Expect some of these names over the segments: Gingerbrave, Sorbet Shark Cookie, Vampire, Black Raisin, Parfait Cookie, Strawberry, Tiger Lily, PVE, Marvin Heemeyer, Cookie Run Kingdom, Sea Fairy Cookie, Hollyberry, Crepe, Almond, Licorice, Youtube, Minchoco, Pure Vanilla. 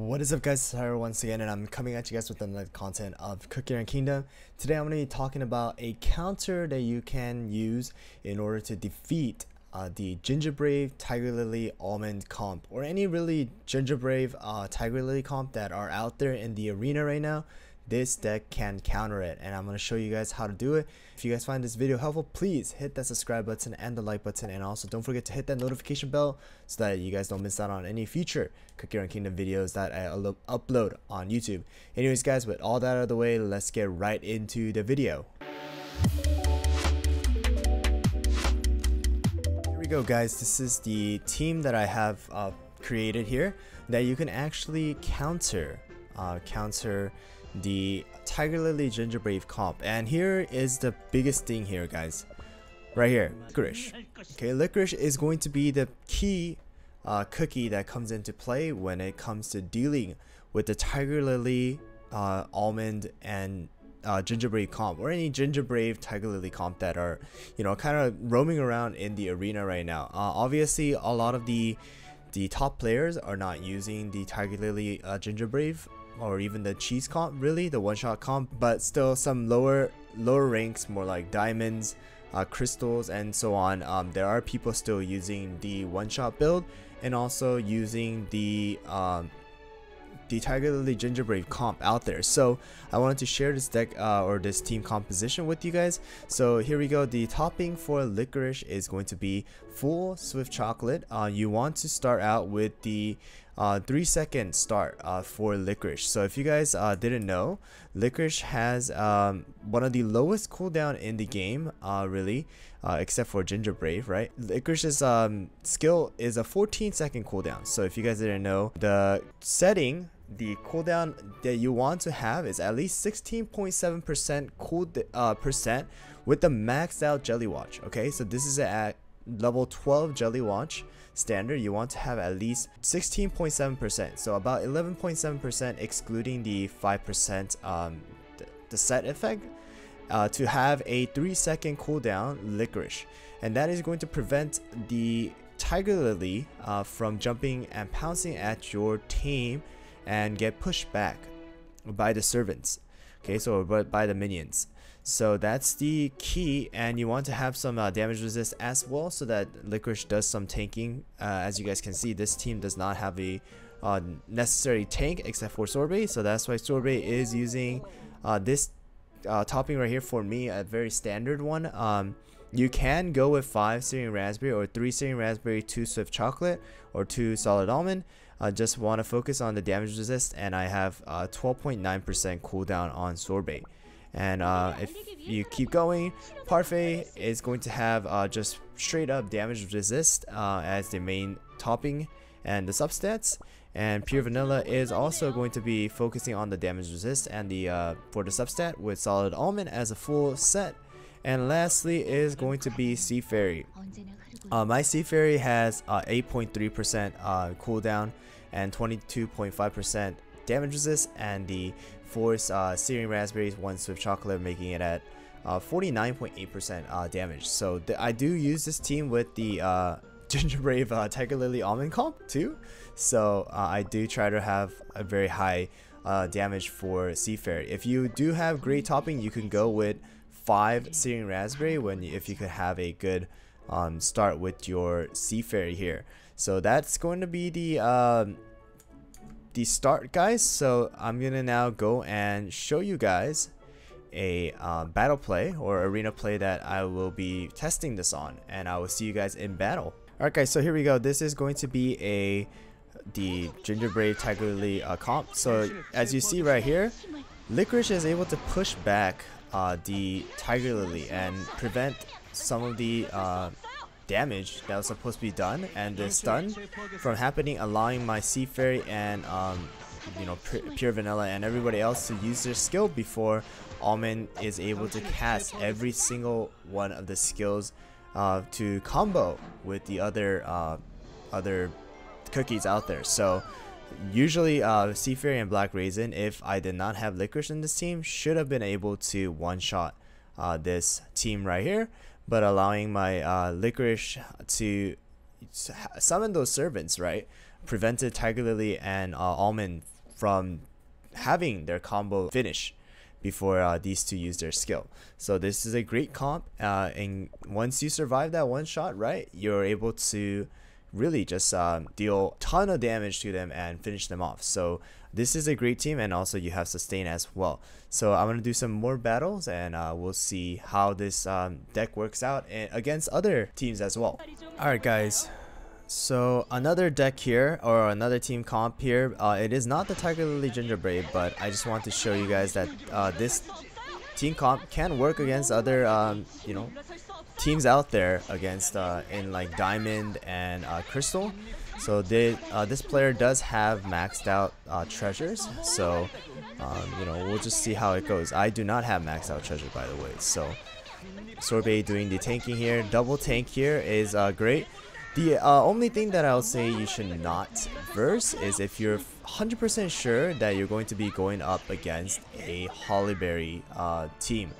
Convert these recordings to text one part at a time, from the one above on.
What is up guys, it's Tyra once again, and I'm coming at you guys with another content of Cookie Run Kingdom. Today I'm going to be talking about a counter that you can use in order to defeat the Gingerbrave, Tiger Lily, Almond comp, or any really Gingerbrave, Tiger Lily comp that are out there in the arena right now. This deck can counter it, and I'm going to show you guys how to do it. If you guys find this video helpful, please hit that subscribe button and the like button, and also don't forget to hit that notification bell so that you guys don't miss out on any future Cookie Run Kingdom videos that I upload on YouTube. Anyways guys, with all that out of the way, let's get right into the video. Here we go guys, this is the team that I have created here that you can actually counter the Tiger Lily Gingerbrave comp. And here is the biggest thing here guys, right here, Licorice. Okay, Licorice is going to be the key cookie that comes into play when it comes to dealing with the Tiger Lily, Almond, and Gingerbrave comp, or any Gingerbrave, Tiger Lily comp that are, you know, kind of roaming around in the arena right now. Obviously a lot of the top players are not using the Tiger Lily Gingerbrave or even the cheese comp, really the one-shot comp, but still some lower ranks, more like diamonds, crystals, and so on. There are people still using the one-shot build and also using the Tiger Lily Gingerbrave comp out there. So I wanted to share this deck or this team composition with you guys. So here we go. The topping for Licorice is going to be full swift chocolate. You want to start out with the 3-second start for Licorice. So if you guys didn't know, Licorice has one of the lowest cooldown in the game, really, except for Gingerbrave, right? Licorice's skill is a 14-second cooldown. So if you guys didn't know, the setting, the cooldown that you want to have is at least 16.7% percent with the maxed out Jelly Watch. Okay, so this is at level 12 Jelly Watch standard. You want to have at least 16.7%, so about 11.7% excluding the 5% the set effect, to have a 3-second cooldown Licorice, and that is going to prevent the Tiger Lily from jumping and pouncing at your team and get pushed back by the servants. Okay, so by the minions. So that's the key, and you want to have some damage resist as well, so that Licorice does some tanking. As you guys can see, this team does not have a necessary tank except for Sorbet, so that's why Sorbet is using this topping right here. For me, a very standard one. You can go with 5 Syrian Raspberry or 3 Syrian Raspberry, 2 Swift Chocolate, or 2 Solid Almond. I just want to focus on the damage resist, and I have 12.9% cooldown on Sorbet. And if you keep going, Parfait is going to have just straight up damage resist as the main topping and the substats, and Pure Vanilla is also going to be focusing on the damage resist and the for the substat with Solid Almond as a full set. And lastly is going to be Sea Fairy. My Sea Fairy has 8.3% cooldown and 22.5% damage resist, and the 4 Syrian Raspberries, 1 Swift Chocolate, making it at 49.8% damage. So I do use this team with the Gingerbrave Tiger Lily Almond comp too. So I do try to have a very high damage for Sea Fairy. If you do have great topping, you can go with 5 Syrian Raspberry if you could have a good start with your Sea Fairy here. So that's going to be the start guys. So I'm gonna now go and show you guys a battle play or arena play that I will be testing this on, and I will see you guys in battle. Alright guys, so here we go. This is going to be the Gingerbrave Tiger Lily comp. So as you see right here, Licorice is able to push back the Tiger Lily and prevent some of the damage that was supposed to be done and the stun from happening, allowing my Sea Fairy and you know, Pure Vanilla and everybody else to use their skill before Almond is able to cast every single one of the skills to combo with the other cookies out there. So usually Sea Fairy and Black Raisin, if I did not have Licorice in this team, should have been able to one-shot this team right here, but allowing my Licorice to summon those servants, right, prevented Tiger Lily and Almond from having their combo finish before these two use their skill. So this is a great comp, and once you survive that one shot, right, you're able to really just deal a ton of damage to them and finish them off. So this is a great team, and also you have sustain as well. So I'm going to do some more battles, and we'll see how this deck works out against other teams as well. Alright guys, so another deck here, or another team comp here. It is not the Tiger Lily Gingerbrave, but I just want to show you guys that this team comp can work against other you know, teams out there against in like Diamond and Crystal. So they, this player does have maxed out treasures, so you know, we'll just see how it goes. I do not have maxed out treasure, by the way. So Sorbet doing the tanking here. Double tank here is great. The only thing that I'll say you should not verse is if you're 100% sure that you're going to be going up against a Hollyberry team.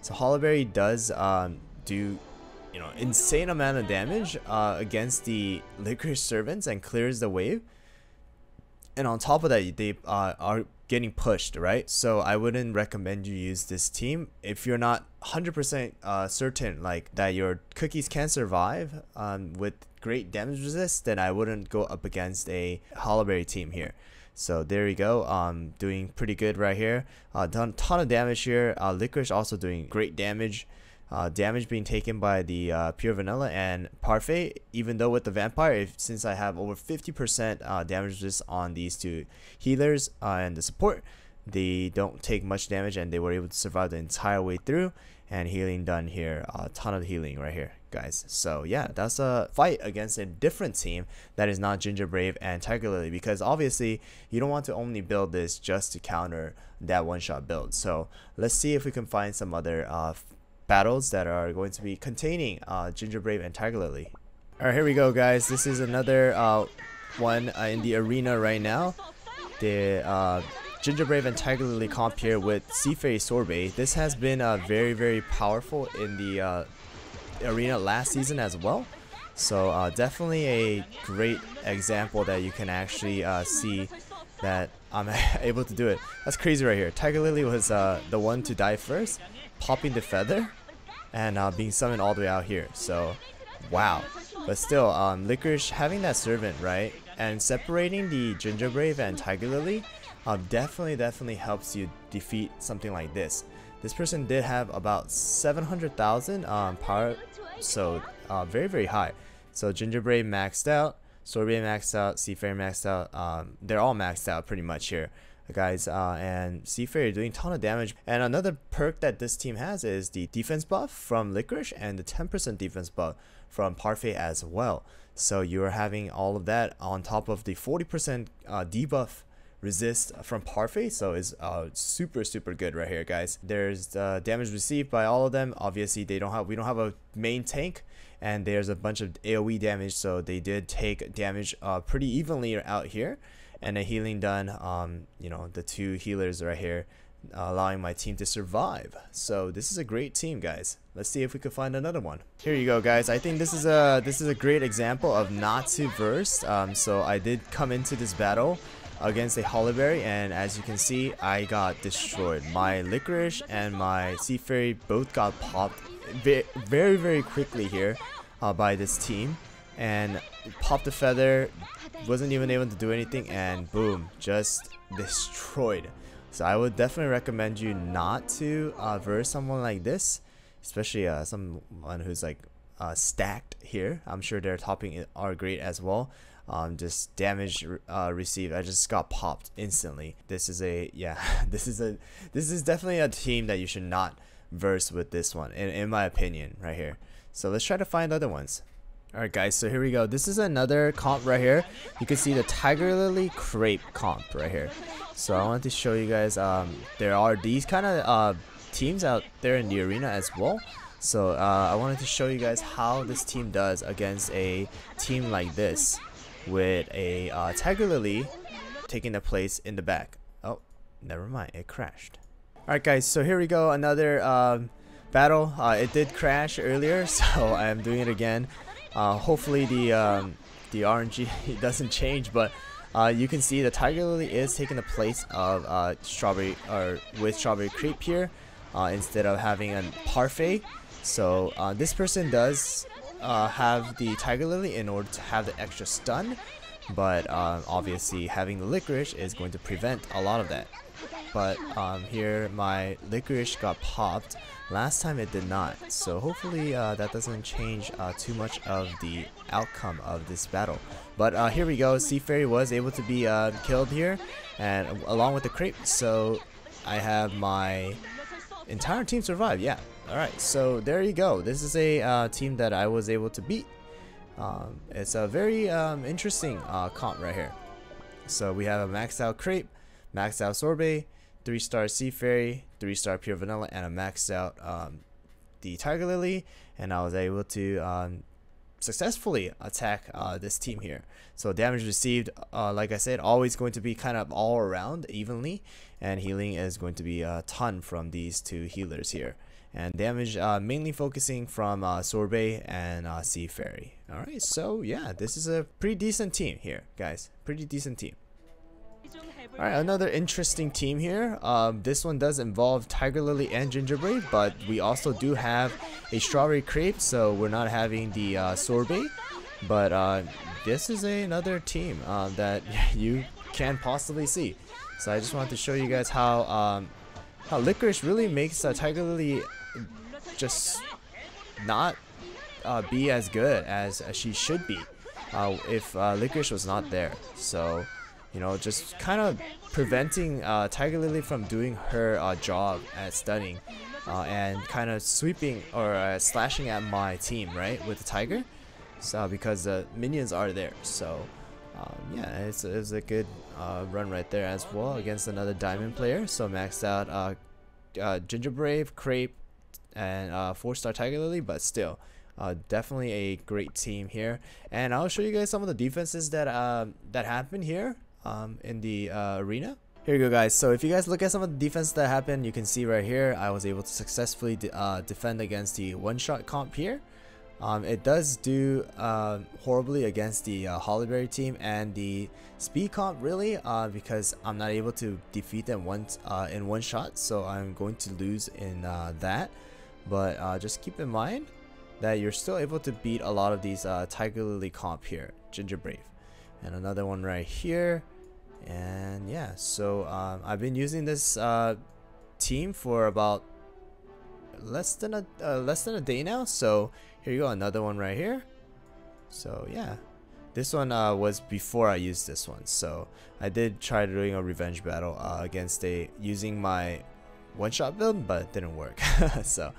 So Hollyberry does do, you know, insane amount of damage against the Licorice Servants and clears the wave. And on top of that, they are getting pushed, right? So I wouldn't recommend you use this team if you're not 100% certain like that your cookies can survive with great damage resist. Then I wouldn't go up against a Hollyberry team here. So there you go, doing pretty good right here. Done a ton of damage here. Licorice also doing great damage. Damage being taken by the Pure Vanilla and Parfait, even though with the Vampire, since I have over 50% damage resist on these two healers and the support, they don't take much damage, and they were able to survive the entire way through. And healing done here, a ton of healing right here, guys. So yeah, that's a fight against a different team that is not Gingerbrave and Tiger Lily, because obviously you don't want to only build this just to counter that one-shot build. So let's see if we can find some other battles that are going to be containing Gingerbrave and Tiger Lily. Alright, here we go guys. This is another one in the arena right now. The Gingerbrave and Tiger Lily comp here with Sea Fairy Sorbet. This has been very, very powerful in the arena last season as well. So definitely a great example that you can actually see that I'm able to do it. That's crazy right here. Tiger Lily was the one to die first, popping the feather and being summoned all the way out here. So wow, but still Licorice having that servant, right, and separating the Gingerbrave and Tiger Lily definitely helps you defeat something like this. This person did have about 700,000 power, so very, very high. So Gingerbrave maxed out, Sorbet maxed out, Sea Fairy maxed out, they're all maxed out pretty much here, guys. And Sea Fairy doing a ton of damage. And another perk that this team has is the defense buff from Licorice and the 10% defense buff from Parfait as well. So you're having all of that on top of the 40% debuff resist from Parfait. So it's super, super good right here, guys. There's the damage received by all of them. Obviously they don't have, we don't have a main tank, and there's a bunch of AoE damage, so they did take damage pretty evenly out here. And a healing done, you know, the two healers right here, allowing my team to survive. So this is a great team, guys. Let's see if we could find another one. Here you go, guys. I think this is a great example of not to verse. So I did come into this battle against a Hollyberry, and as you can see, I got destroyed. My Licorice and my Sea Fairy both got popped very, very quickly here by this team, and popped the feather, wasn't even able to do anything, and boom, just destroyed. So I would definitely recommend you not to verse someone like this, especially someone who's like stacked here. I'm sure their topping are great as well. Just damage received, I just got popped instantly. This is a, yeah, this is definitely a team that you should not verse with this one, in my opinion right here. So let's try to find other ones. Alright guys, so here we go. This is another comp right here. You can see the Tiger Lily Crepe comp right here. So I wanted to show you guys there are these kind of teams out there in the arena as well. So I wanted to show you guys how this team does against a team like this with a Tiger Lily taking the place in the back. Oh, never mind, it crashed. Alright guys, so here we go, another battle. It did crash earlier, so I'm doing it again. Hopefully the the RNG doesn't change, but you can see the Tiger Lily is taking the place of Strawberry, or with Strawberry Crepe here, instead of having a Parfait. So this person does have the Tiger Lily in order to have the extra stun, but obviously having the Licorice is going to prevent a lot of that. But here my Licorice got popped. Last time it did not, so hopefully that doesn't change too much of the outcome of this battle. But here we go, Sea Fairy was able to be killed here, and along with the Crepe, so I have my entire team survive. Yeah, alright, so there you go. This is a team that I was able to beat. It's a very interesting comp right here. So we have a maxed out Crepe, maxed out Sorbet, 3-star Sea Fairy, 3-star Pure Vanilla, and I maxed out the Tiger Lily, and I was able to successfully attack this team here. So damage received, like I said, always going to be kind of all around evenly, and healing is going to be a ton from these two healers here, and damage mainly focusing from Sorbet and Sea Fairy. Alright, so yeah, this is a pretty decent team here, guys, pretty decent team. Alright, another interesting team here. This one does involve Tiger Lily and Gingerbrave, but we also do have a Strawberry Crepe, so we're not having the Sorbet. But this is another team that you can possibly see. So I just wanted to show you guys how Licorice really makes Tiger Lily just not be as good as she should be if Licorice was not there. So, you know, just kind of preventing Tiger Lily from doing her job at stunning and kind of sweeping or slashing at my team, right, with the Tiger. So because the minions are there. So yeah, it's a good run right there as well against another diamond player. So maxed out Gingerbrave, Crepe, and 4-star Tiger Lily, but still definitely a great team here. And I'll show you guys some of the defenses that happened here in the arena. Here you go, guys. So if you guys look at some of the defense that happened, you can see right here I was able to successfully defend against the one-shot comp here. It does do horribly against the Hollyberry team and the speed comp, really, because I'm not able to defeat them once in one shot, so I'm going to lose in that. But just keep in mind that you're still able to beat a lot of these Tiger Lily comp here, Gingerbrave, and another one right here. And yeah, so I've been using this team for about less than a day now. So here you go, another one right here. So yeah, this one was before I used this one. So I did try doing a revenge battle against using my one-shot build, but it didn't work. So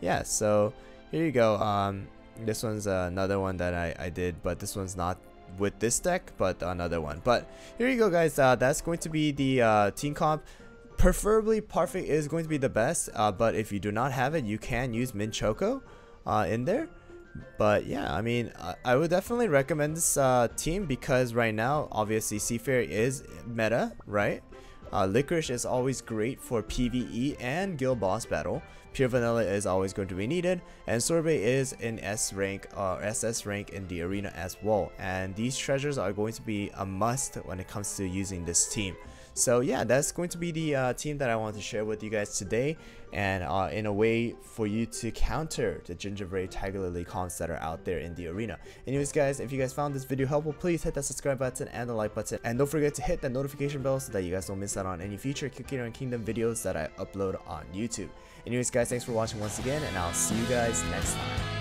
yeah, so here you go. This one's another one that I did, but this one's not with this deck, but another one. But here you go, guys. That's going to be the team comp. Preferably Parfait is going to be the best, but if you do not have it, you can use Minchoco in there. But yeah, I mean, I would definitely recommend this team because right now, obviously, Sea Fairy is meta, right? Licorice is always great for PvE and guild boss battle. Pure Vanilla is always going to be needed, and Sorbet is in S rank or SS rank in the arena as well. And these treasures are going to be a must when it comes to using this team. So yeah, that's going to be the team that I want to share with you guys today, and in a way for you to counter the Gingerbrave Tiger Lily comps that are out there in the arena. Anyways, guys, if you guys found this video helpful, please hit that subscribe button and the like button, and don't forget to hit that notification bell so that you guys don't miss out on any future Cookie Run Kingdom videos that I upload on YouTube. Anyways, guys, thanks for watching once again, and I'll see you guys next time.